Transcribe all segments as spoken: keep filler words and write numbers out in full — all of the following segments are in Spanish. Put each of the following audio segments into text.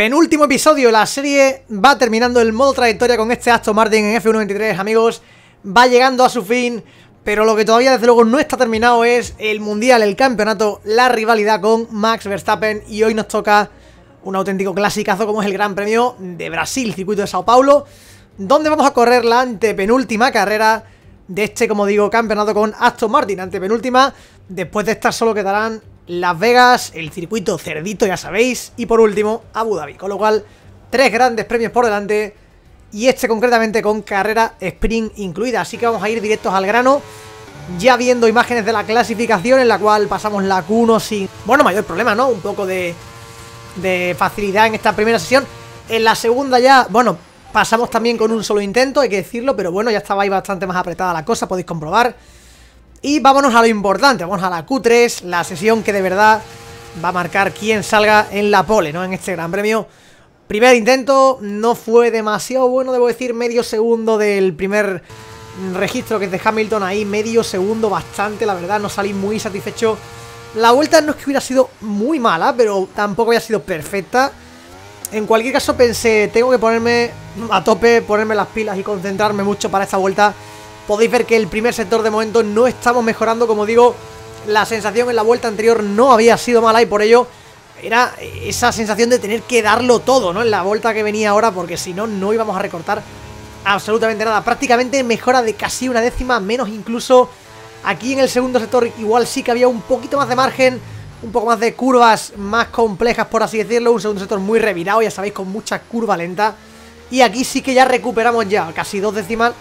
Penúltimo episodio de la serie, va terminando el modo trayectoria con este Aston Martin en F uno veintitrés, amigos. Va llegando a su fin, pero lo que todavía desde luego no está terminado es el Mundial, el campeonato, la rivalidad con Max Verstappen. Y hoy nos toca un auténtico clasicazo como es el Gran Premio de Brasil, circuito de Sao Paulo, donde vamos a correr la antepenúltima carrera de este, como digo, campeonato con Aston Martin. Antepenúltima, después de esta solo quedarán Las Vegas, el circuito cerdito, ya sabéis, y por último, Abu Dhabi. Con lo cual, tres grandes premios por delante, y este concretamente con carrera sprint incluida. Así que vamos a ir directos al grano, ya viendo imágenes de la clasificación, en la cual pasamos la Q uno sin, bueno, mayor problema, ¿no? Un poco de, de facilidad en esta primera sesión. En la segunda ya, bueno, pasamos también con un solo intento, hay que decirlo, pero bueno, ya estaba ahí bastante más apretada la cosa, podéis comprobar. Y vámonos a lo importante, vamos a la Q tres, la sesión que de verdad va a marcar quién salga en la pole, ¿no? En este gran premio. Primer intento, no fue demasiado bueno, debo decir, medio segundo del primer registro, que es de Hamilton, ahí medio segundo, bastante, la verdad, no salí muy satisfecho. La vuelta no es que hubiera sido muy mala, pero tampoco había sido perfecta. En cualquier caso pensé, tengo que ponerme a tope, ponerme las pilas y concentrarme mucho para esta vuelta. Podéis ver que el primer sector de momento no estamos mejorando, como digo, la sensación en la vuelta anterior no había sido mala y por ello era esa sensación de tener que darlo todo, ¿no? En la vuelta que venía ahora, porque si no, no íbamos a recortar absolutamente nada. Prácticamente mejora de casi una décima, menos incluso aquí en el segundo sector. Igual sí que había un poquito más de margen, un poco más de curvas más complejas, por así decirlo. Un segundo sector muy revirado, ya sabéis, con mucha curva lenta. Y aquí sí que ya recuperamos ya casi dos décimas,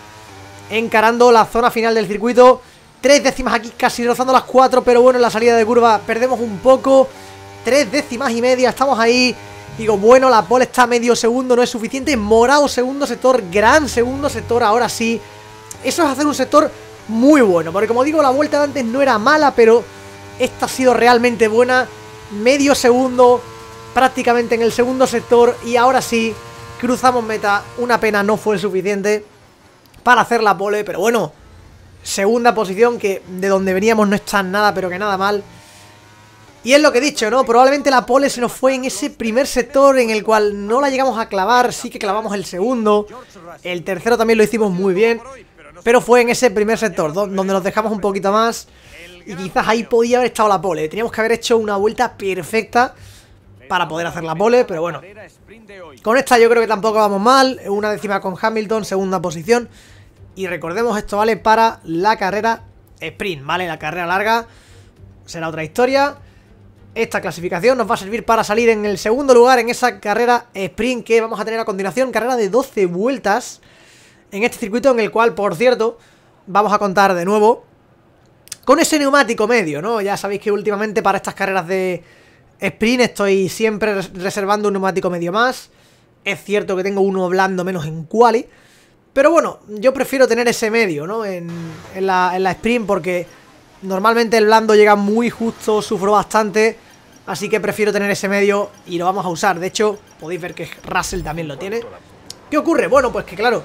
encarando la zona final del circuito. Tres décimas aquí, casi rozando las cuatro, pero bueno, en la salida de curva perdemos un poco, tres décimas y media, estamos ahí. Digo, bueno, la pole está medio segundo, no es suficiente. Morado segundo sector, gran segundo sector, ahora sí. Eso es hacer un sector muy bueno, porque como digo, la vuelta de antes no era mala, pero esta ha sido realmente buena. Medio segundo prácticamente en el segundo sector, y ahora sí, cruzamos meta. Una pena, no fue suficiente para hacer la pole, pero bueno, segunda posición, que de donde veníamos no está nada, pero que nada mal. Y es lo que he dicho, ¿no? Probablemente la pole se nos fue en ese primer sector, en el cual no la llegamos a clavar. Sí que clavamos el segundo, el tercero también lo hicimos muy bien, pero fue en ese primer sector donde nos dejamos un poquito más, y quizás ahí podía haber estado la pole. Teníamos que haber hecho una vuelta perfecta para poder hacer la pole, pero bueno, con esta yo creo que tampoco vamos mal. Una décima con Hamilton, segunda posición. Y recordemos, esto vale para la carrera sprint, ¿vale? La carrera larga será otra historia. Esta clasificación nos va a servir para salir en el segundo lugar en esa carrera sprint que vamos a tener a continuación. Carrera de doce vueltas en este circuito, en el cual, por cierto, vamos a contar de nuevo con ese neumático medio, ¿no? Ya sabéis que últimamente para estas carreras de sprint estoy siempre reservando un neumático medio más. Es cierto que tengo uno blando menos en quali, pero bueno, yo prefiero tener ese medio, ¿no? En, en, la, en la sprint, porque normalmente el blando llega muy justo, sufro bastante, así que prefiero tener ese medio y lo vamos a usar. De hecho, podéis ver que Russell también lo tiene. ¿Qué ocurre? Bueno, pues que claro,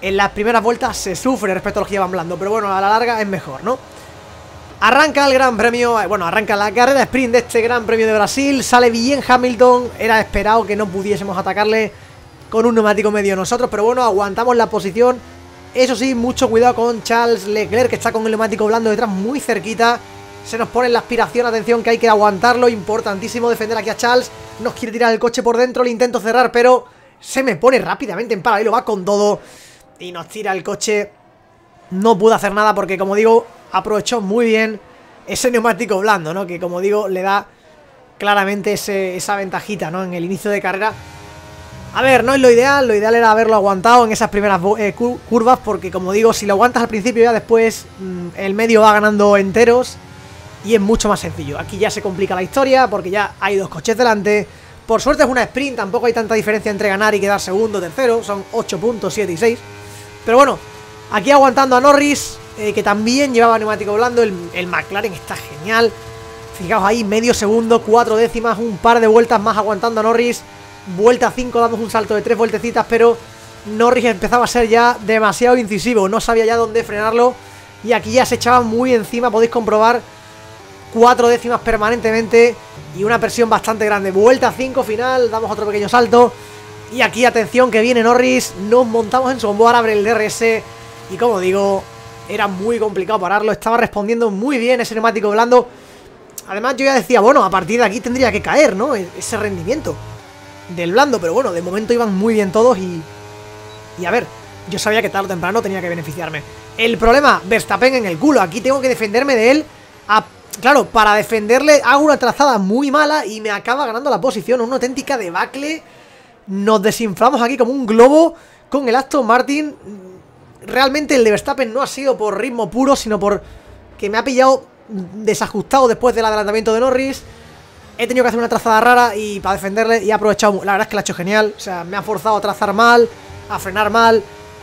en las primeras vueltas se sufre respecto a los que llevan blando, pero bueno, a la larga es mejor, ¿no? Arranca el gran premio, bueno, arranca la carrera sprint de este gran premio de Brasil. Sale bien Hamilton, era esperado que no pudiésemos atacarle con un neumático medio nosotros, pero bueno, aguantamos la posición. Eso sí, mucho cuidado con Charles Leclerc, que está con el neumático blando detrás muy cerquita. Se nos pone la aspiración, atención, que hay que aguantarlo. Importantísimo defender aquí a Charles. Nos quiere tirar el coche por dentro, le intento cerrar, pero se me pone rápidamente en paralelo, va con todo y nos tira el coche. No pude hacer nada porque, como digo, aprovechó muy bien ese neumático blando, ¿no? Que, como digo, le da claramente ese, esa ventajita, ¿no? En el inicio de carrera. A ver, no es lo ideal, lo ideal era haberlo aguantado en esas primeras eh, curvas, porque como digo, si lo aguantas al principio, ya después mmm, el medio va ganando enteros y es mucho más sencillo. Aquí ya se complica la historia porque ya hay dos coches delante. Por suerte es una sprint, tampoco hay tanta diferencia entre ganar y quedar segundo, tercero, son ocho puntos, siete y seis. Pero bueno, aquí aguantando a Norris, eh, que también llevaba neumático blando. El, el McLaren está genial, fijaos ahí, medio segundo, cuatro décimas, un par de vueltas más aguantando a Norris. Vuelta cinco, damos un salto de tres vueltecitas, pero Norris empezaba a ser ya demasiado incisivo, no sabía ya dónde frenarlo y aquí ya se echaba muy encima, podéis comprobar cuatro décimas permanentemente y una presión bastante grande. Vuelta cinco final, damos otro pequeño salto. Y aquí, atención, que viene Norris, nos montamos en su combo, ahora abre el D R S. Y como digo, era muy complicado pararlo, estaba respondiendo muy bien ese neumático blando. Además yo ya decía, bueno, a partir de aquí tendría que caer, ¿no? Ese rendimiento del blando, pero bueno, de momento iban muy bien todos y... Y a ver, yo sabía que tarde o temprano tenía que beneficiarme. El problema, Verstappen en el culo, aquí tengo que defenderme de él. A... Claro, para defenderle hago una trazada muy mala y me acaba ganando la posición, una auténtica debacle. Nos desinflamos aquí como un globo con el Aston Martin. Realmente el de Verstappen no ha sido por ritmo puro, sino por que me ha pillado desajustado después del adelantamiento de Norris. He tenido que hacer una trazada rara y para defenderle, y he aprovechado. La verdad es que lo ha hecho genial, o sea, me ha forzado a trazar mal, a frenar mal,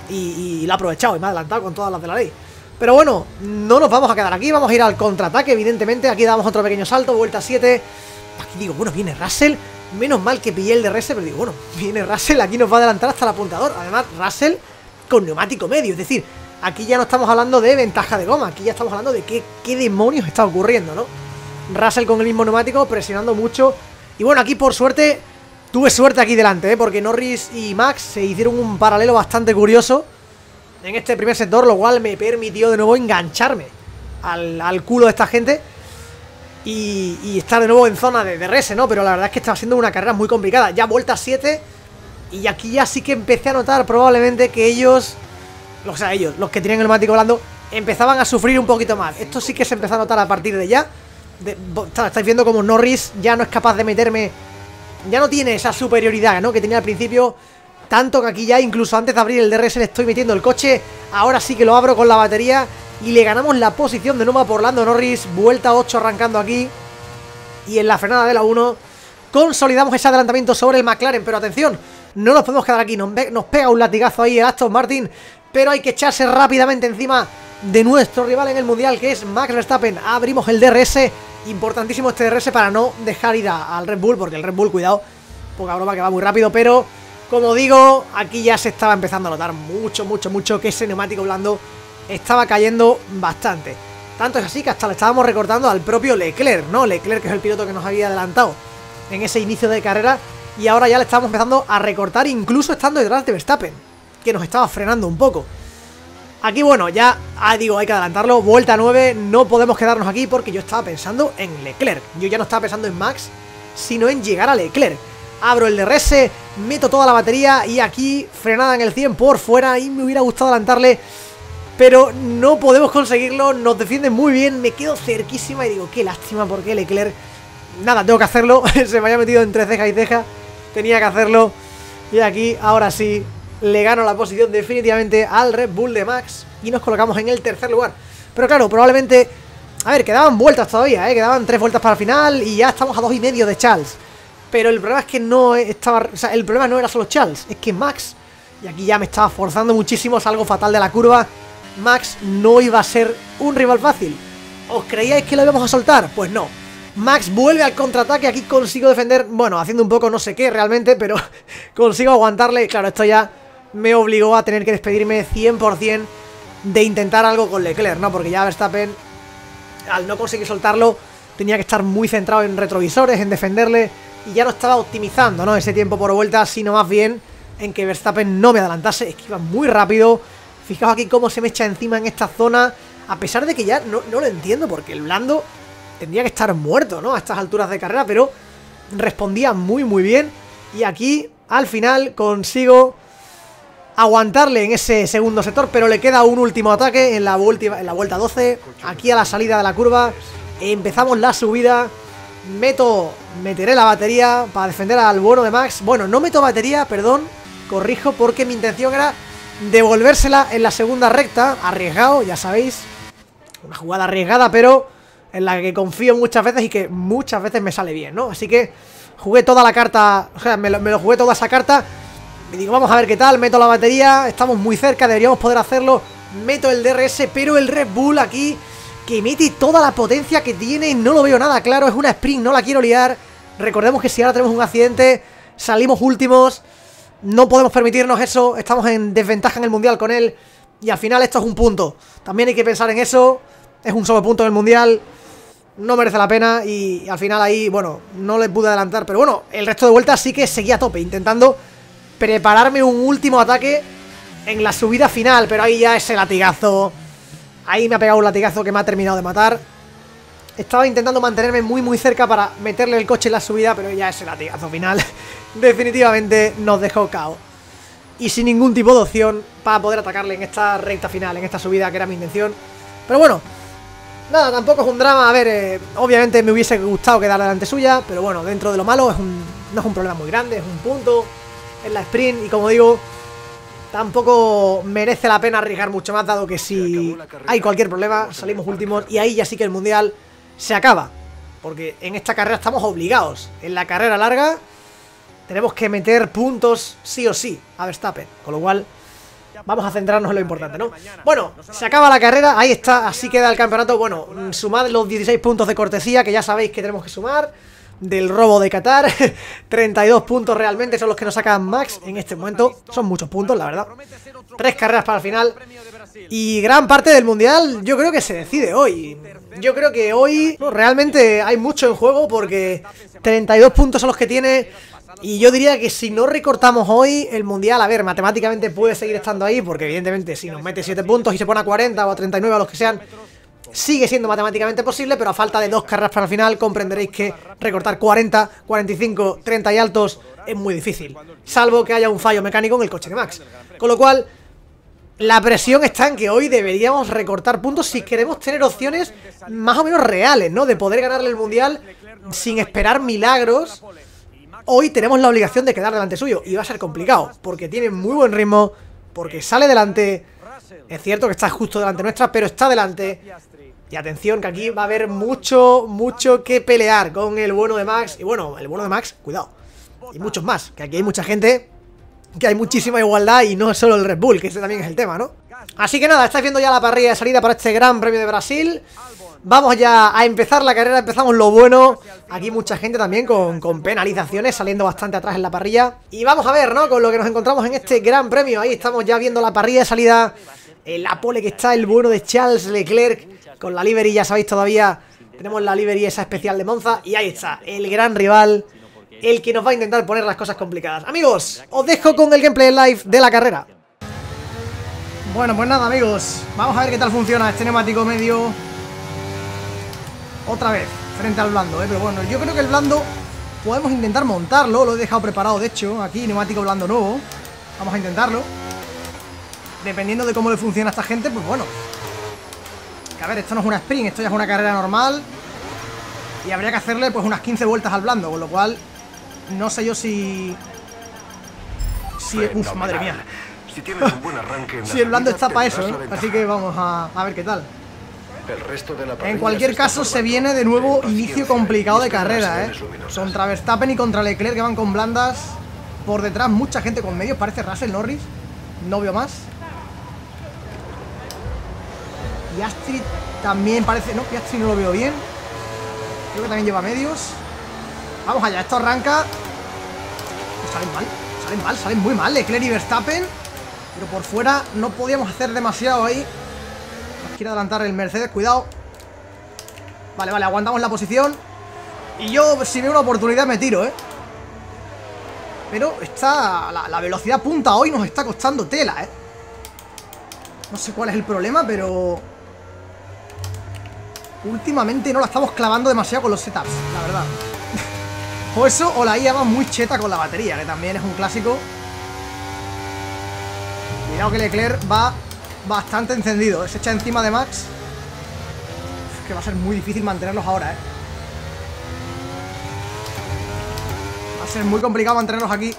y, y lo ha aprovechado y me ha adelantado con todas las de la ley. Pero bueno, no nos vamos a quedar aquí, vamos a ir al contraataque, evidentemente. Aquí damos otro pequeño salto, vuelta siete. Aquí digo, bueno, viene Russell. Menos mal que pillé el de D R S, pero digo, bueno, viene Russell, aquí nos va a adelantar hasta el apuntador. Además, Russell con neumático medio, es decir, aquí ya no estamos hablando de ventaja de goma, aquí ya estamos hablando de qué, qué demonios está ocurriendo, ¿no? Russell con el mismo neumático, presionando mucho. Y bueno, aquí por suerte, tuve suerte aquí delante, ¿eh? Porque Norris y Max se hicieron un paralelo bastante curioso en este primer sector, lo cual me permitió de nuevo engancharme al, al culo de esta gente. Y, y estar de nuevo en zona de D R S, ¿no? Pero la verdad es que estaba siendo una carrera muy complicada. Ya vuelta siete. Y aquí ya sí que empecé a notar probablemente que ellos, o sea, ellos, los que tenían el neumático blando, empezaban a sufrir un poquito más. Esto sí que se empezó a notar a partir de ya. De, estáis viendo como Norris ya no es capaz de meterme. Ya no tiene esa superioridad, ¿no? Que tenía al principio. Tanto que aquí ya, incluso antes de abrir el D R S, le estoy metiendo el coche. Ahora sí que lo abro con la batería. Y le ganamos la posición de nuevo por Lando Norris. Vuelta ocho arrancando aquí. Y en la frenada de la uno consolidamos ese adelantamiento sobre el McLaren. Pero atención, no nos podemos quedar aquí. Nos, nos pega un latigazo ahí el Aston Martin. Pero hay que echarse rápidamente encima de nuestro rival en el Mundial, que es Max Verstappen. Abrimos el D R S. Importantísimo este D R S para no dejar ir a, al Red Bull. Porque el Red Bull, cuidado, poca broma que va muy rápido. Pero, como digo, aquí ya se estaba empezando a notar mucho, mucho, mucho que ese neumático blando estaba cayendo bastante. Tanto es así que hasta le estábamos recortando al propio Leclerc, ¿no? Leclerc, que es el piloto que nos había adelantado en ese inicio de carrera. Y ahora ya le estábamos empezando a recortar, incluso estando detrás de Verstappen, que nos estaba frenando un poco. Aquí, bueno, ya ah, digo, hay que adelantarlo. Vuelta nueve, no podemos quedarnos aquí porque yo estaba pensando en Leclerc. Yo ya no estaba pensando en Max, sino en llegar a Leclerc. Abro el D R S, meto toda la batería y aquí frenada en el cien por fuera. Y me hubiera gustado adelantarle, pero no podemos conseguirlo, nos defienden muy bien, me quedo cerquísima y digo, qué lástima, porque Leclerc... Nada, tengo que hacerlo, se me había metido entre ceja y ceja, tenía que hacerlo. Y aquí, ahora sí, le gano la posición definitivamente al Red Bull de Max y nos colocamos en el tercer lugar. Pero claro, probablemente... A ver, quedaban vueltas todavía, ¿eh? Quedaban tres vueltas para el final y ya estamos a dos y medio de Charles. Pero el problema es que no estaba... O sea, el problema no era solo Charles, es que Max... Y aquí ya me estaba forzando muchísimo, salgo fatal de la curva... Max no iba a ser un rival fácil. ¿Os creíais que lo íbamos a soltar? Pues no. Max vuelve al contraataque. Aquí consigo defender, bueno, haciendo un poco no sé qué realmente, pero consigo aguantarle. Claro, esto ya me obligó a tener que despedirme cien por cien de intentar algo con Leclerc, ¿no? Porque ya Verstappen, al no conseguir soltarlo, tenía que estar muy centrado en retrovisores, en defenderle, y ya no estaba optimizando, ¿no? Ese tiempo por vuelta, sino más bien en que Verstappen no me adelantase. Es que iba muy rápido. Fijaos aquí cómo se me echa encima en esta zona, a pesar de que ya no, no lo entiendo, porque el blando tendría que estar muerto, ¿no? A estas alturas de carrera, pero respondía muy, muy bien. Y aquí, al final, consigo aguantarle en ese segundo sector, pero le queda un último ataque en la, vuelta, en la vuelta doce, aquí a la salida de la curva. Empezamos la subida, meto, meteré la batería para defender al bueno de Max. Bueno, no meto batería, perdón, corrijo, porque mi intención era... devolvérsela en la segunda recta, arriesgado, ya sabéis, una jugada arriesgada, pero en la que confío muchas veces y que muchas veces me sale bien, ¿no? Así que jugué toda la carta, o sea, me lo, me lo jugué toda esa carta. Me digo, vamos a ver qué tal, meto la batería, estamos muy cerca, deberíamos poder hacerlo. Meto el D R S, pero el Red Bull aquí, que mete toda la potencia que tiene, no lo veo nada claro, es una sprint, no la quiero liar. Recordemos que si ahora tenemos un accidente, salimos últimos. No podemos permitirnos eso, estamos en desventaja en el Mundial con él. Y al final esto es un punto, también hay que pensar en eso. Es un solo punto en el Mundial. no merece la pena. Y al final ahí, bueno, no le pude adelantar. Pero bueno, el resto de vueltas sí que seguía a tope, intentando prepararme un último ataque en la subida final. Pero ahí ya ese latigazo, ahí me ha pegado un latigazo que me ha terminado de matar. Estaba intentando mantenerme muy muy cerca para meterle el coche en la subida, pero ya ese latigazo final definitivamente nos dejó caos y sin ningún tipo de opción para poder atacarle en esta recta final, en esta subida que era mi intención. Pero bueno, nada, tampoco es un drama. A ver, eh, obviamente me hubiese gustado quedar delante suya, pero bueno, dentro de lo malo es un, no es un problema muy grande, es un punto, es la sprint. Y como digo, tampoco merece la pena arriesgar mucho más, dado que si hay cualquier problema salimos últimos y ahí ya sí que el Mundial se acaba. Porque en esta carrera estamos obligados, en la carrera larga tenemos que meter puntos sí o sí a Verstappen, con lo cual vamos a centrarnos en lo importante, ¿no? Bueno, se acaba la carrera, ahí está, así queda el campeonato. Bueno, sumad los dieciséis puntos de cortesía, que ya sabéis que tenemos que sumar, del robo de Qatar. treinta y dos puntos realmente son los que nos sacan Max en este momento. Son muchos puntos, la verdad. Tres carreras para el final. Y gran parte del Mundial yo creo que se decide hoy. Yo creo que hoy no, realmente hay mucho en juego, porque treinta y dos puntos son los que tiene. Y yo diría que si no recortamos hoy el Mundial, a ver, matemáticamente puede seguir estando ahí, porque evidentemente si nos mete siete puntos y se pone a cuarenta o a treinta y nueve, a los que sean, sigue siendo matemáticamente posible. Pero a falta de dos carreras para el final, comprenderéis que recortar cuarenta, cuarenta y cinco, treinta y altos es muy difícil, salvo que haya un fallo mecánico en el coche de Max. Con lo cual, la presión está en que hoy deberíamos recortar puntos si queremos tener opciones más o menos reales, ¿no? De poder ganarle el Mundial sin esperar milagros. Hoy tenemos la obligación de quedar delante suyo, y va a ser complicado, porque tiene muy buen ritmo, porque sale delante. Es cierto que está justo delante nuestra, pero está delante. Y atención, que aquí va a haber mucho, mucho que pelear con el bueno de Max. Y bueno, el bueno de Max, cuidado, y muchos más, que aquí hay mucha gente, que hay muchísima igualdad y no es solo el Red Bull, que ese también es el tema, ¿no? Así que nada, estáis viendo ya la parrilla de salida para este Gran Premio de Brasil. Vamos ya a empezar la carrera, empezamos lo bueno. Aquí mucha gente también con, con penalizaciones, saliendo bastante atrás en la parrilla. Y vamos a ver, ¿no?, con lo que nos encontramos en este Gran Premio. Ahí estamos ya viendo la parrilla de salida. En la pole que está el bueno de Charles Leclerc, con la livery, ya sabéis todavía, tenemos la livery esa especial de Monza. Y ahí está, el gran rival, el que nos va a intentar poner las cosas complicadas. Amigos, os dejo con el gameplay live de la carrera. Bueno, pues nada, amigos, vamos a ver qué tal funciona este neumático medio. Otra vez, frente al blando, ¿eh? Pero bueno, yo creo que el blando podemos intentar montarlo. Lo he dejado preparado, de hecho, aquí, neumático blando nuevo. Vamos a intentarlo. Dependiendo de cómo le funciona a esta gente, pues bueno. Que a ver, esto no es una sprint, esto ya es una carrera normal. Y habría que hacerle pues unas quince vueltas al blando, con lo cual no sé yo si... si... Uf, madre mía. Si tienes un buen arranque en la... Si el blando está para eso, ¿eh? Así que vamos a, a ver qué tal. El resto de la... En cualquier caso, se viene de nuevo inicio complicado de carrera, ¿eh? Contra Verstappen y contra Leclerc, que van con blandas. Por detrás mucha gente con medios, parece Russell, Norris. No veo más. Piastri también parece... No, Piastri no lo veo bien. Creo que también lleva medios. Vamos allá, esto arranca. Pues salen mal, salen mal, salen muy mal Leclerc y Verstappen. Pero por fuera no podíamos hacer demasiado ahí. Quiere adelantar el Mercedes, cuidado. Vale, vale, aguantamos la posición. Y yo, si veo una oportunidad, me tiro, ¿eh? Pero está... La, la velocidad punta hoy nos está costando tela, ¿eh? No sé cuál es el problema, pero... últimamente no la estamos clavando demasiado con los setups, la verdad. O eso, o la I A va muy cheta con la batería, que también es un clásico. Cuidado que Leclerc va... bastante encendido, se echa encima de Max. Es que va a ser muy difícil mantenerlos ahora, eh. Va a ser muy complicado mantenerlos aquí.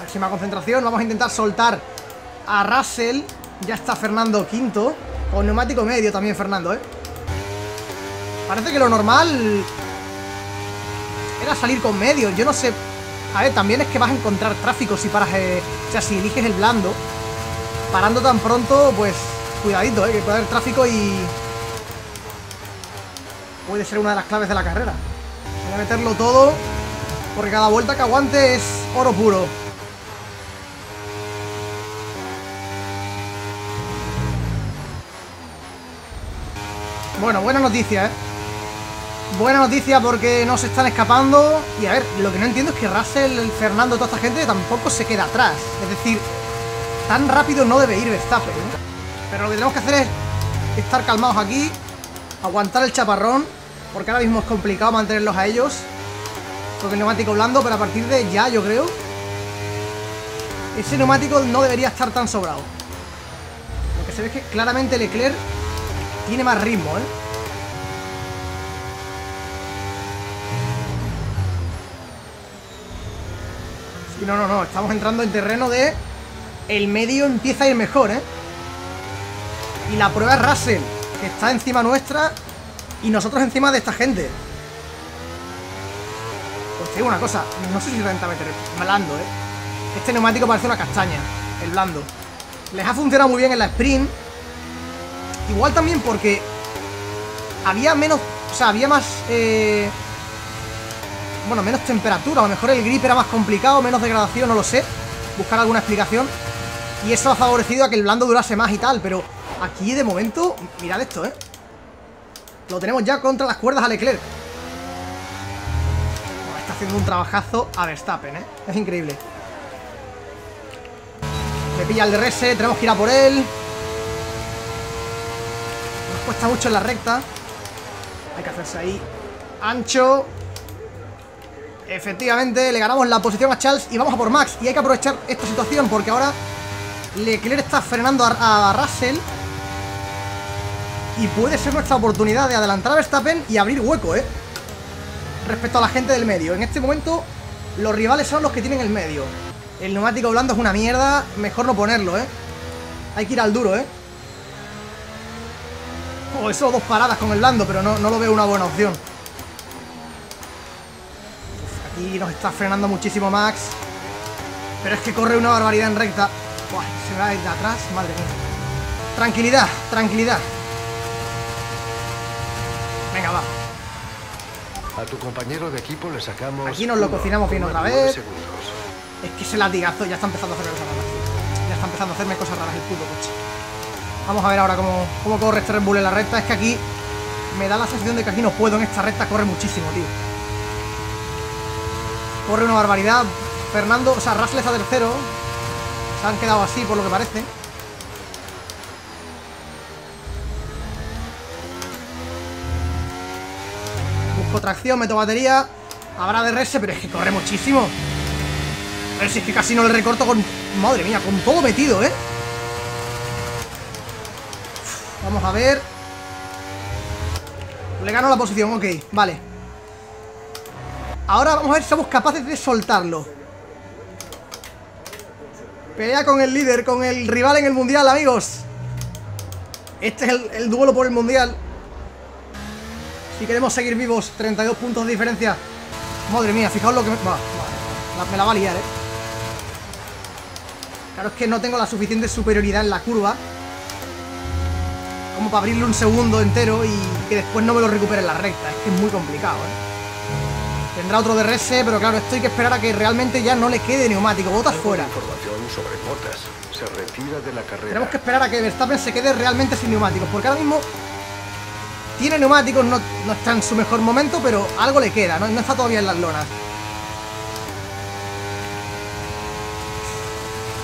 Máxima concentración, vamos a intentar soltar a Russell. Ya está Fernando quinto, con neumático medio también Fernando, eh. Parece que lo normal era salir con medio, yo no sé. A ver, también es que vas a encontrar tráfico si paras, eh, o sea, si eliges el blando. Parando tan pronto, pues cuidadito, eh, que puede haber tráfico y... puede ser una de las claves de la carrera. Voy a meterlo todo, porque cada vuelta que aguante es oro puro. Bueno, buena noticia, ¿eh? Buena noticia porque no se están escapando. Y a ver, lo que no entiendo es que Russell, el Fernando, toda esta gente tampoco se queda atrás. Es decir, tan rápido no debe ir Verstappen, ¿eh? Pero lo que tenemos que hacer es estar calmados aquí, aguantar el chaparrón, porque ahora mismo es complicado mantenerlos a ellos con el neumático blando, pero a partir de ya, yo creo, ese neumático no debería estar tan sobrado. Lo que se ve es que claramente Leclerc tiene más ritmo, ¿eh? Sí, no, no, no, estamos entrando en terreno de... El medio empieza a ir mejor, ¿eh? Y la prueba es Russell, que está encima nuestra y nosotros encima de esta gente. Pues te digo una cosa, no sé si renta meter blando, ¿eh? Este neumático parece una castaña, el blando. Les ha funcionado muy bien en la sprint. Igual también porque había menos, o sea, había más, eh, bueno, menos temperatura. A lo mejor el grip era más complicado, menos degradación, no lo sé. Buscar alguna explicación. Y eso ha favorecido a que el blando durase más y tal, pero aquí de momento, mirad esto, ¿eh? Lo tenemos ya contra las cuerdas a Leclerc. Bueno, está haciendo un trabajazo a Verstappen, ¿eh? Es increíble. Me pilla el D R S, tenemos que ir a por él. Nos cuesta mucho en la recta. Hay que hacerse ahí ancho. Efectivamente, le ganamos la posición a Charles y vamos a por Max. Y hay que aprovechar esta situación porque ahora Leclerc está frenando a, a Russell. Y puede ser nuestra oportunidad de adelantar a Verstappen y abrir hueco, ¿eh? Respecto a la gente del medio. En este momento, los rivales son los que tienen el medio. El neumático blando es una mierda. Mejor no ponerlo, ¿eh? Hay que ir al duro, ¿eh? Oh, eso, dos paradas con el blando, pero no, no lo veo una buena opción. Aquí nos está frenando muchísimo Max. Pero es que corre una barbaridad en recta. Buah, se va desde atrás, madre mía. Tranquilidad, tranquilidad. Venga, va. A tu compañero de equipo le sacamos. Aquí nos lo cocinamos bien otra vez. Es que ese latigazo ya está empezando a hacerme cosas raras. Ya está empezando a hacerme cosas raras el puto coche. Vamos a ver ahora cómo, cómo corre este Red Bull en la recta. Es que aquí me da la sensación de que aquí no puedo. En esta recta corre muchísimo, tío. Corre una barbaridad. Fernando, o sea, Russell está tercero. Se han quedado así, por lo que parece. Busco tracción, meto batería. Habrá D R S, pero es que corre muchísimo. Pero si es que casi no le recorto con... Madre mía, con todo metido, ¿eh? Vamos a ver. Le gano la posición, ok, vale. Ahora vamos a ver si somos capaces de soltarlo. Pelea con el líder, con el rival en el mundial, amigos. Este es el, el duelo por el mundial. Si queremos seguir vivos, treinta y dos puntos de diferencia. Madre mía, fijaos lo que me... Bah, bah, me la va a liar, eh. Claro, es que no tengo la suficiente superioridad en la curva como para abrirle un segundo entero y que después no me lo recupere en la recta. Es que es muy complicado, eh. Tendrá otro D R S, pero claro, esto hay que esperar a que realmente ya no le quede neumático. Botas fuera. Sobre botas. Se retira de la carrera. Tenemos que esperar a que Verstappen se quede realmente sin neumáticos, porque ahora mismo tiene neumáticos, no, no está en su mejor momento, pero algo le queda, no, no está todavía en las lonas.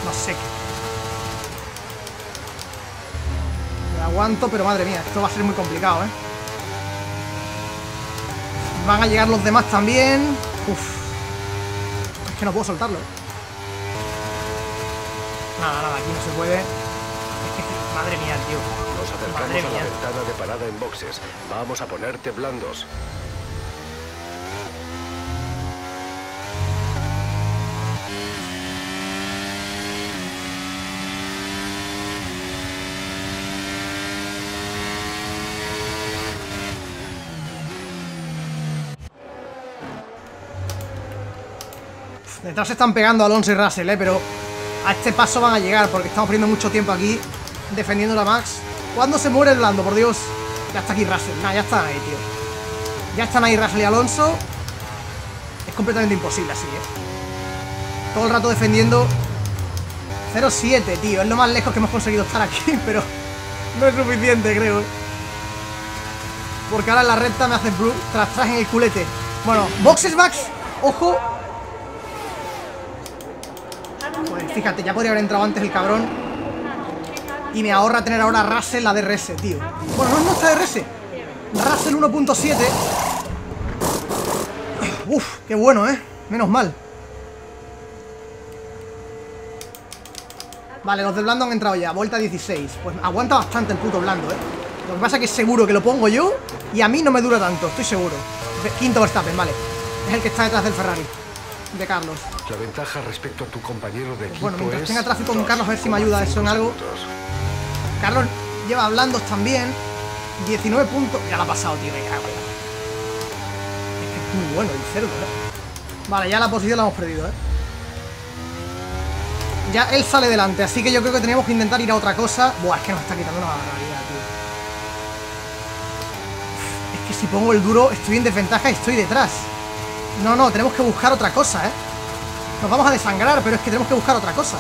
No sé. Me aguanto, pero madre mía, esto va a ser muy complicado, ¿eh? Van a llegar los demás también. Uf. Es que no puedo soltarlo. Nada, nada, aquí no se puede. Madre mía, tío. Nos acercamos Madre a mía. la ventana de parada en boxes. Vamos a ponerte blandos. Detrás se están pegando Alonso y Russell, ¿eh? Pero a este paso van a llegar porque estamos perdiendo mucho tiempo aquí defendiendo a Max. ¿Cuándo se muere el blando? Por Dios. Ya está aquí Russell. Nah, ya están ahí, tío. Ya están ahí Russell y Alonso. Es completamente imposible así, ¿eh? Todo el rato defendiendo. Cero siete, tío. Es lo más lejos que hemos conseguido estar aquí, pero no es suficiente, creo. porque ahora en la recta me hace blue, tras tras en el culete. Bueno, boxes, Max, ojo. Pues fíjate, ya podría haber entrado antes el cabrón. Y me ahorra tener ahora Russell la D R S, tío. Bueno, no es nuestra D R S. Russell uno punto siete. Uf, qué bueno, eh. Menos mal. Vale, los del blando han entrado ya, vuelta dieciséis. Pues aguanta bastante el puto blando, eh. Lo que pasa es que seguro que lo pongo yo y a mí no me dura tanto, estoy seguro. Quinto Verstappen, vale. Es el que está detrás del Ferrari, de Carlos. La ventaja respecto a tu compañero de equipo. Bueno, mientras es tenga tráfico con Carlos, a ver si me ayuda eso en algo. Puntos. Carlos lleva blandos también. diecinueve puntos. Ya la ha pasado, tío, me cago. Es que es muy bueno el cerdo, eh. Vale, ya la posición la hemos perdido, eh. Ya él sale delante, así que yo creo que tenemos que intentar ir a otra cosa. Buah, es que nos está quitando una barbaridad, tío. Es que si pongo el duro, estoy en desventaja y estoy detrás. No, no, tenemos que buscar otra cosa, ¿eh? Nos vamos a desangrar, pero es que tenemos que buscar otra cosa.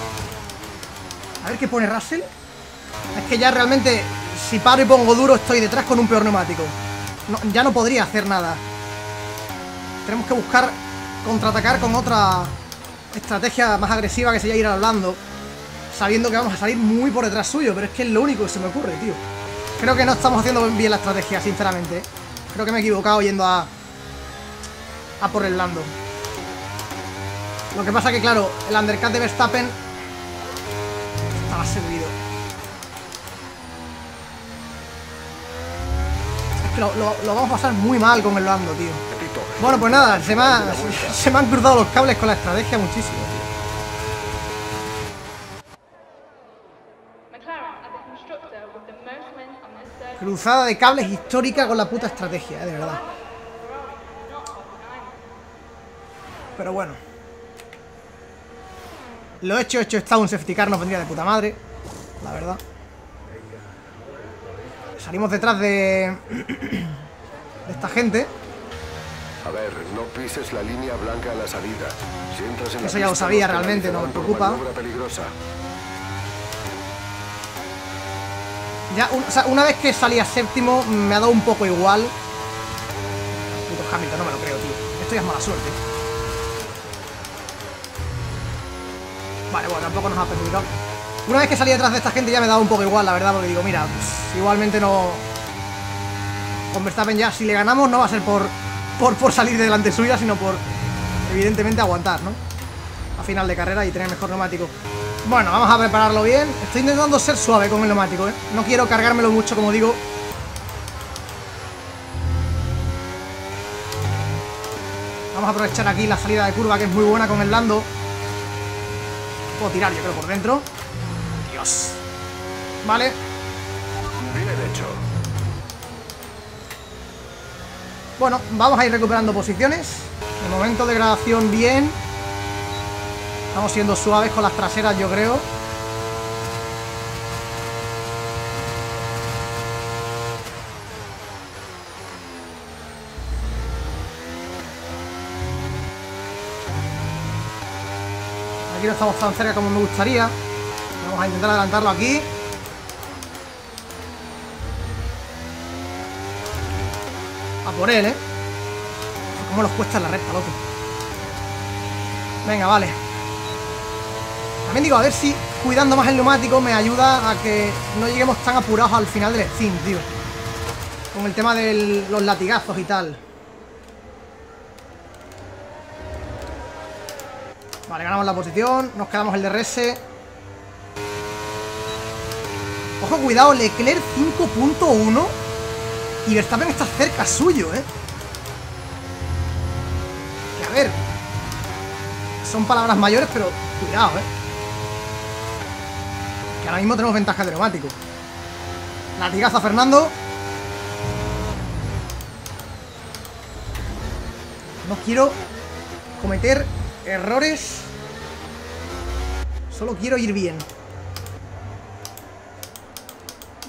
A ver qué pone Russell. Es que ya realmente, si paro y pongo duro, estoy detrás con un peor neumático. No, ya no podría hacer nada. Tenemos que buscar contraatacar con otra estrategia más agresiva, que sería ir al blando, sabiendo que vamos a salir muy por detrás suyo, pero es que es lo único que se me ocurre, tío. Creo que no estamos haciendo bien la estrategia, sinceramente. Creo que me he equivocado yendo a a por el blando. Lo que pasa que, claro, el undercut de Verstappen estaba servido. Es que lo, lo, lo vamos a pasar muy mal con el blando, tío. Bueno, pues nada, se me, ha, se me han cruzado los cables con la estrategia muchísimo, tío. Cruzada de cables histórica con la puta estrategia, eh, de verdad. Pero bueno. Lo hecho, hecho está, un safety car nos vendría de puta madre, la verdad. Salimos detrás de, de esta gente. A ver, no pises la línea blanca a la salida. Si entras en la Eso ya lo sabía realmente, no me preocupa. Ya, un, o sea, una vez que salía séptimo, me ha dado un poco igual. Puto Hamilton, no me lo creo, tío. Esto ya es mala suerte. Vale, bueno, tampoco nos ha perjudicado. Una vez que salí detrás de esta gente ya me ha dado un poco igual, la verdad, porque digo, mira, pues, igualmente no... Con Verstappen ya, si le ganamos no va a ser por... Por, por salir de delante suya, sino por, evidentemente, aguantar, ¿no? A final de carrera y tener mejor neumático. Bueno, vamos a prepararlo bien. Estoy intentando ser suave con el neumático, ¿eh? No quiero cargármelo mucho, como digo. Vamos a aprovechar aquí la salida de curva, que es muy buena con el blando. Puedo tirar, yo creo, por dentro. Dios. Vale. Bien hecho. Bueno, vamos a ir recuperando posiciones. De momento de degradación bien. Estamos siendo suaves con las traseras, yo creo. Aquí no estamos tan cerca como me gustaría. Vamos a intentar adelantarlo aquí. Por él, ¿eh? Cómo nos cuesta en la recta, loco. Venga, vale. También digo, a ver si cuidando más el neumático me ayuda a que no lleguemos tan apurados al final del stint, tío. Con el tema de los latigazos y tal. Vale, ganamos la posición. Nos quedamos el D R S. Ojo, cuidado, Leclerc cinco punto uno. Y Verstappen está cerca suyo, ¿eh? Que a ver... Son palabras mayores, pero cuidado, ¿eh? Que ahora mismo tenemos ventaja de neumático. Latigazo a Fernando. No quiero cometer errores. Solo quiero ir bien.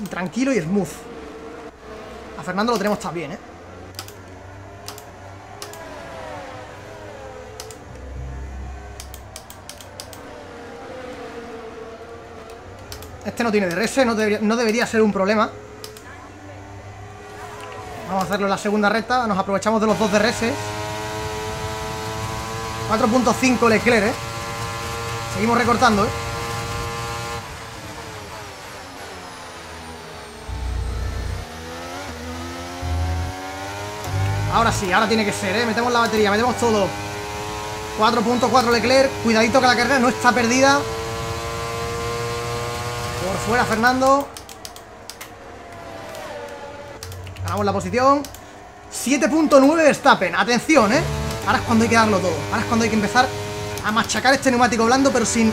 Tranquilo y smooth. A Fernando lo tenemos también, ¿eh? Este no tiene D R S, no debería, no debería ser un problema. Vamos hacerlo en la segunda recta. Nos aprovechamos de los dos D R S. cuatro punto cinco Leclerc, ¿eh? Seguimos recortando, ¿eh? Ahora sí, ahora tiene que ser, ¿eh? Metemos la batería, metemos todo. cuatro punto cuatro Leclerc. Cuidadito que la carrera no está perdida. Por fuera Fernando. Ganamos la posición. siete punto nueve Verstappen. Atención, ¿eh? Ahora es cuando hay que darlo todo. Ahora es cuando hay que empezar a machacar este neumático blando, pero sin,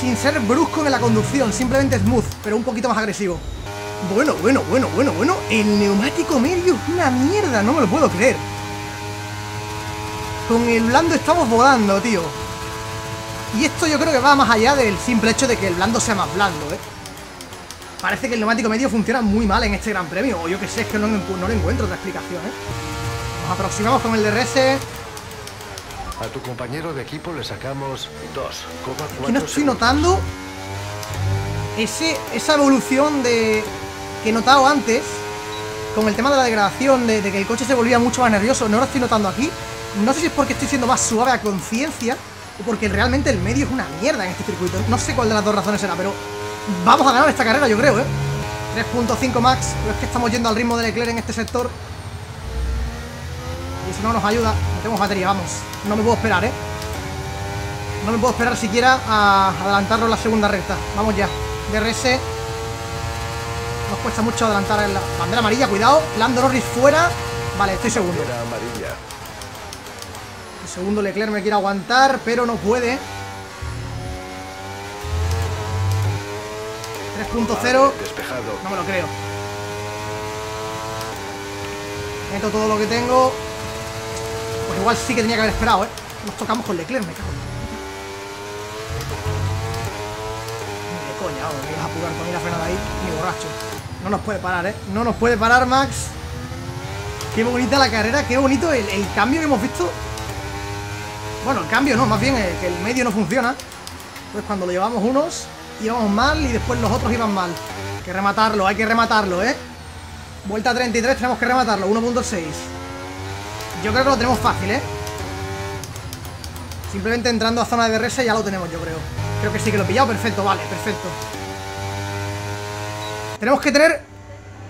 sin ser brusco en la conducción. Simplemente smooth, pero un poquito más agresivo. Bueno, bueno, bueno, bueno, bueno. El neumático medio es una mierda. No me lo puedo creer. Con el blando estamos volando, tío. Y esto yo creo que va más allá del simple hecho de que el blando sea más blando, ¿eh? Parece que el neumático medio funciona muy mal en este Gran Premio. O yo que sé, es que no, no le encuentro otra explicación, ¿eh? Nos aproximamos con el D R S. A tu compañero de equipo le sacamos dos coma cuatro. Que no estoy notando ese, esa evolución de que he notado antes con el tema de la degradación, de, de que el coche se volvía mucho más nervioso. No lo estoy notando aquí. No sé si es porque estoy siendo más suave a conciencia o porque realmente el medio es una mierda en este circuito. No sé cuál de las dos razones será, pero vamos a ganar esta carrera, yo creo, ¿eh? tres punto cinco Max, pero es que estamos yendo al ritmo de Leclerc en este sector. Y eso no nos ayuda. Metemos batería, vamos. No me puedo esperar, ¿eh? No me puedo esperar siquiera a adelantarlo en la segunda recta. Vamos ya. D R S. Nos cuesta mucho adelantar en la bandera amarilla. Cuidado. Lando Norris fuera. Vale, estoy segundo. El segundo Leclerc me quiere aguantar, pero no puede. tres punto cero. No me lo creo. Meto todo lo que tengo. Pues igual sí que tenía que haber esperado, ¿eh? Nos tocamos con Leclerc, me cago en... Ni de coña, me vas a apurar con la frenada ahí, ni borracho. No nos puede parar, ¿eh? No nos puede parar, Max. Qué bonita la carrera, qué bonito el, el cambio que hemos visto. Bueno, el cambio no, más bien el, que el medio no funciona. Pues cuando lo llevamos unos, íbamos mal y después los otros iban mal. Hay que rematarlo, hay que rematarlo, ¿eh? Vuelta treinta y tres, tenemos que rematarlo, uno punto seis. Yo creo que lo tenemos fácil, ¿eh? Simplemente entrando a zona de D R S ya lo tenemos, yo creo. Creo que sí que lo he pillado, perfecto, vale, perfecto. Tenemos que tener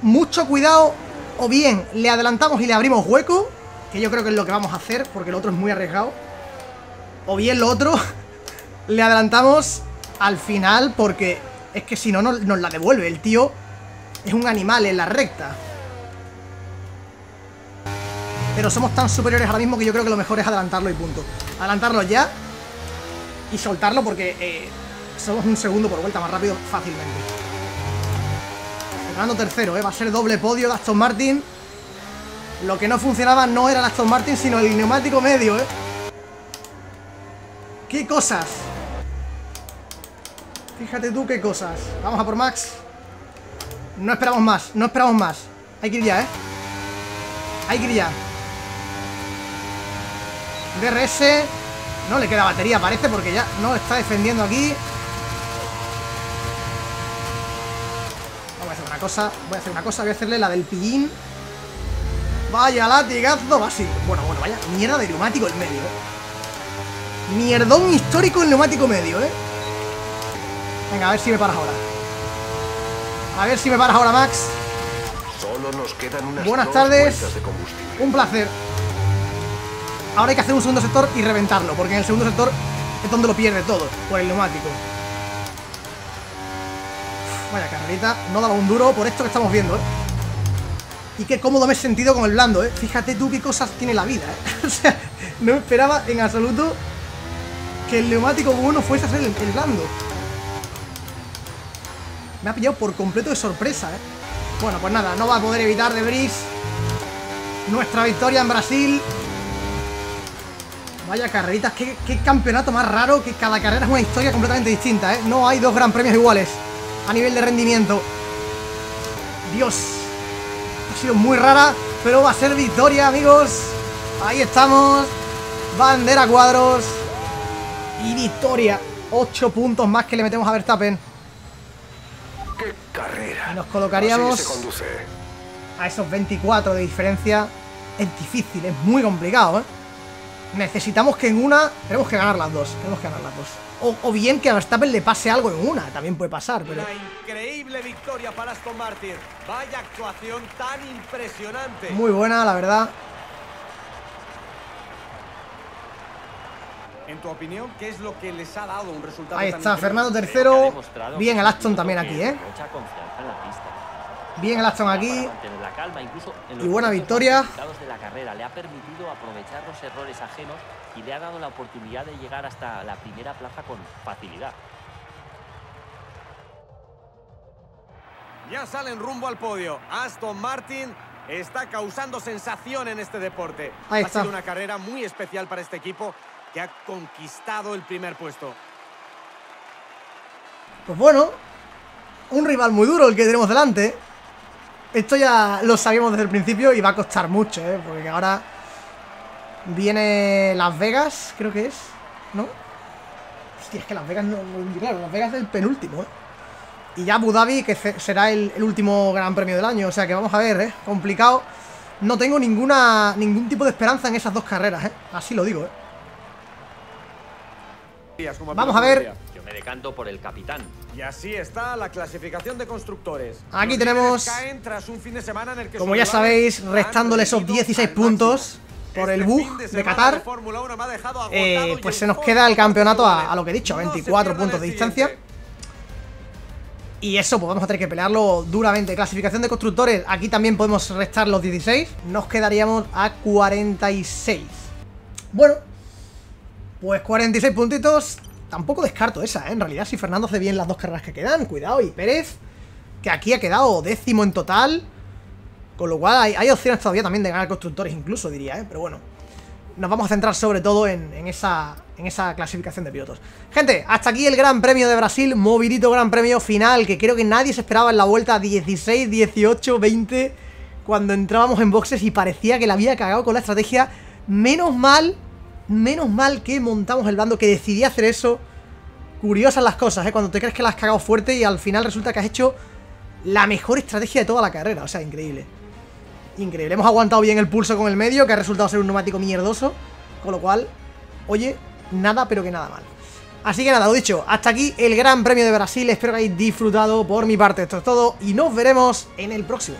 mucho cuidado, o bien le adelantamos y le abrimos hueco, que yo creo que es lo que vamos a hacer, porque el otro es muy arriesgado. O bien lo otro, le adelantamos al final, porque es que si no, no nos la devuelve. El tío es un animal en la recta. Pero somos tan superiores ahora mismo que yo creo que lo mejor es adelantarlo y punto. Adelantarlo ya y soltarlo porque eh, somos un segundo por vuelta más rápido fácilmente. Fernando tercero, ¿eh? Va a ser doble podio de Aston Martin. Lo que no funcionaba no era el Aston Martin, sino el neumático medio, ¿eh? ¡Qué cosas! Fíjate tú qué cosas. Vamos a por Max. No esperamos más, no esperamos más. Hay que ir ya, ¿eh? Hay que ir ya. D R S, no le queda batería parece, porque ya no está defendiendo aquí. Vamos a hacer una cosa, voy a hacer una cosa, voy a hacerle la del pillín. Vaya latigazo, va así. Bueno, bueno, vaya mierda de neumático el medio, ¿eh? Mierdón histórico el neumático medio, ¿eh? Venga, a ver si me paras ahora. A ver si me paras ahora, Max. Solo nos quedan unas buenas tardes. Un placer. Ahora hay que hacer un segundo sector y reventarlo, porque en el segundo sector es donde lo pierde todo, por el neumático. Uf, vaya carrerita, no daba un duro por esto que estamos viendo, ¿eh? Y qué cómodo me he sentido con el blando, ¿eh? Fíjate tú qué cosas tiene la vida, ¿eh? O sea, no esperaba en absoluto que el neumático bueno fuese a ser el, el blando. Me ha pillado por completo de sorpresa, ¿eh? Bueno, pues nada, no va a poder evitar De Vries nuestra victoria en Brasil. Vaya carreritas, qué, qué campeonato más raro, que cada carrera es una historia completamente distinta, ¿eh? No hay dos gran premios iguales a nivel de rendimiento. Dios, ha sido muy rara, pero va a ser victoria, amigos. Ahí estamos, bandera cuadros y victoria. Ocho puntos más que le metemos a Verstappen. Qué carrera. Y nos colocaríamos a esos veinticuatro de diferencia es difícil, es muy complicado, ¿eh? Necesitamos que en una... Tenemos que ganar las dos, tenemos que ganar las dos. O, o bien que a Verstappen le pase algo en una, también puede pasar, pero... Una increíble victoria para Aston Martin. Vaya actuación tan impresionante. Muy buena, la verdad. En tu opinión, ¿qué es lo que les ha dado un resultado? Ahí está, Fernando tercero. Bien el Aston también aquí, ¿eh? Bien el Aston aquí. Y buena victoria. Le ha permitido aprovechar los errores ajenos y le ha dado la oportunidad de llegar hasta la primera plaza con facilidad. Ya salen rumbo al podio. Aston Martin está causando sensación en este deporte. Ahí está. Ha sido una carrera muy especial para este equipo, que ha conquistado el primer puesto. Pues bueno, un rival muy duro el que tenemos delante. Esto ya lo sabíamos desde el principio y va a costar mucho, ¿eh? Porque ahora viene Las Vegas, creo que es, ¿no? Hostia, es que Las Vegas no... Claro, Las Vegas es el penúltimo, ¿eh? Y ya Abu Dhabi, que será el, el último gran premio del año. O sea que vamos a ver, ¿eh? Complicado. No tengo ninguna ningún tipo de esperanza en esas dos carreras, ¿eh? Así lo digo, ¿eh? Vamos a ver. Yo me decanto por el capitán. Y así está la clasificación de constructores. Aquí tenemos, como ya sabéis, restándole esos dieciséis puntos por el bug de Qatar. Eh, pues se nos queda el campeonato a, a lo que he dicho, a veinticuatro puntos de distancia. Y eso, pues vamos a tener que pelearlo duramente. Clasificación de constructores, aquí también podemos restar los dieciséis. Nos quedaríamos a cuarenta y seis. Bueno. Pues cuarenta y seis puntitos, tampoco descarto esa, ¿eh? En realidad, si Fernando hace bien las dos carreras que quedan, cuidado, y Pérez, que aquí ha quedado décimo en total, con lo cual hay, hay opciones todavía también de ganar constructores incluso, diría, ¿eh? Pero bueno, nos vamos a centrar sobre todo en, en, esa, en esa clasificación de pilotos. Gente, hasta aquí el Gran Premio de Brasil, movidito Gran Premio final, que creo que nadie se esperaba en la vuelta dieciséis, dieciocho, veinte, cuando entrábamos en boxes y parecía que la había cagado con la estrategia. Menos mal... Menos mal que montamos el bando, que decidí hacer eso. Curiosas las cosas, ¿eh? Cuando te crees que la has cagado fuerte y al final resulta que has hecho la mejor estrategia de toda la carrera. O sea, increíble. Increíble. Hemos aguantado bien el pulso con el medio, que ha resultado ser un neumático mierdoso. Con lo cual, oye, nada pero que nada mal. Así que nada, lo dicho, hasta aquí el Gran Premio de Brasil. Espero que hayáis disfrutado. Por mi parte esto es todo y nos veremos en el próximo.